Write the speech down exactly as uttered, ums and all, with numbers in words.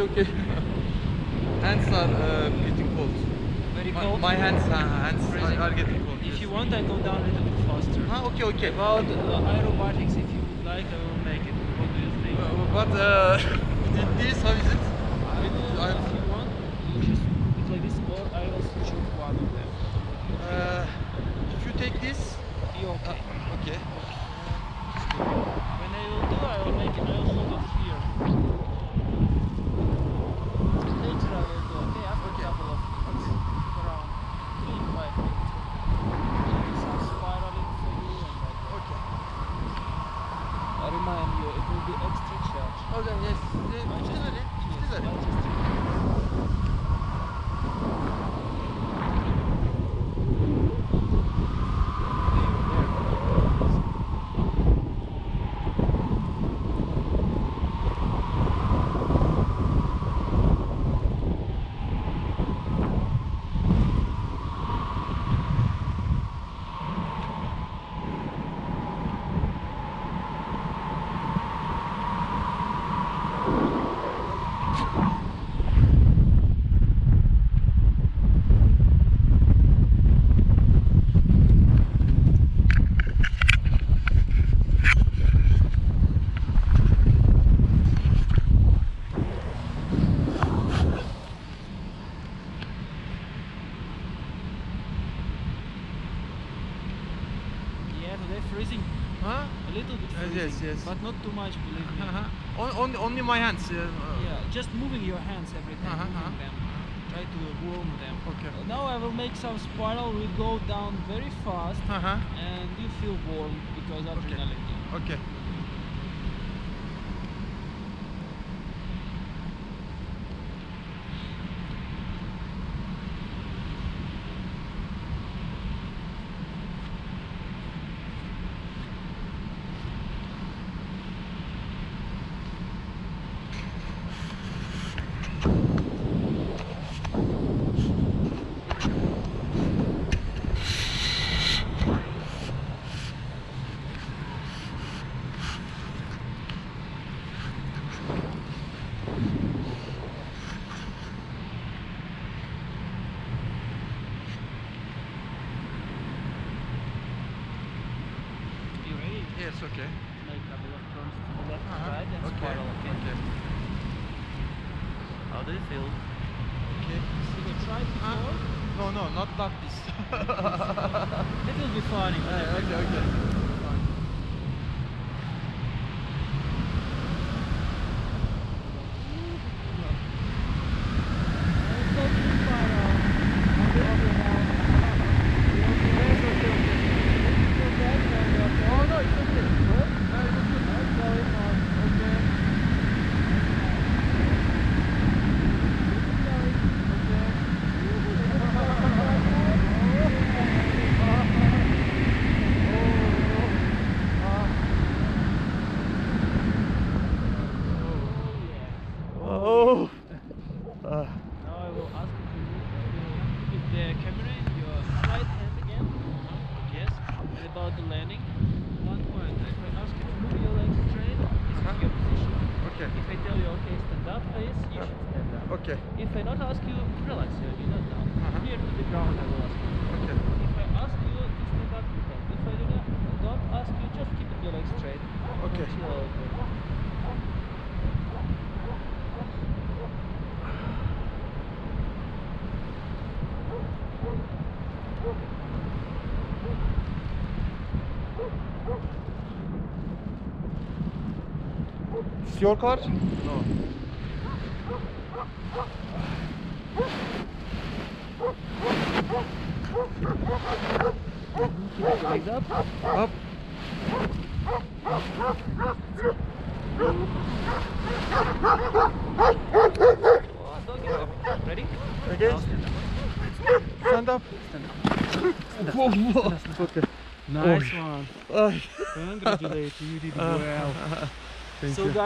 okay, okay. Hands are uh, getting cold. Very cold? My, my hands, uh, hands are, are getting cold. If yes. you want, I go down a little bit faster. Ah, okay, okay. About uh, aerobatics, if you would like, I will make it. What do you think? Uh, but uh, this, how is it? I mean, I if you want, you just put it like this, or I also choose one of them. Uh, if you take this, be okay. Uh, okay. When I will do, I will make it. I will hold it here. Later I will do. Okay, after okay. a couple of minutes, around three to five minutes. There is some spiraling for you and like that. Okay. I remind you, it will be extra charge. Oh then yes. Still freezing, huh? A little bit freezing, uh, yes, yes. But not too much, believe me. Uh-huh. on, on, only my hands. Yeah, uh, yeah, just moving your hands every time, uh-huh, moving them. Try to warm them. Okay. Uh, now I will make some spiral. We go down very fast, uh-huh. and you feel warm because adrenaline. Okay. okay. Yes, okay. Make a couple of turns to the left and right and spiral again. Okay. How do you feel? Okay. Did you try it before? No, no, not like this. It will be funny. Uh, okay, okay. Fine. Okay. If I don't ask you, relax here, you don't know. Uh-huh. Here to the ground I will ask you. Okay. If I ask you to stand up, you stand. If I do not, don't ask you, just keep your legs straight. Okay. Chill out. It's your car? No. Legs up. Up. Oh, don't get up. Ready? Okay. Stand up. Stand up. Stand up. Whoa, whoa. Stand up, stand up. Okay. Nice oh. one. Congratulations. You did well. Uh, uh, uh, thank so you. Guys,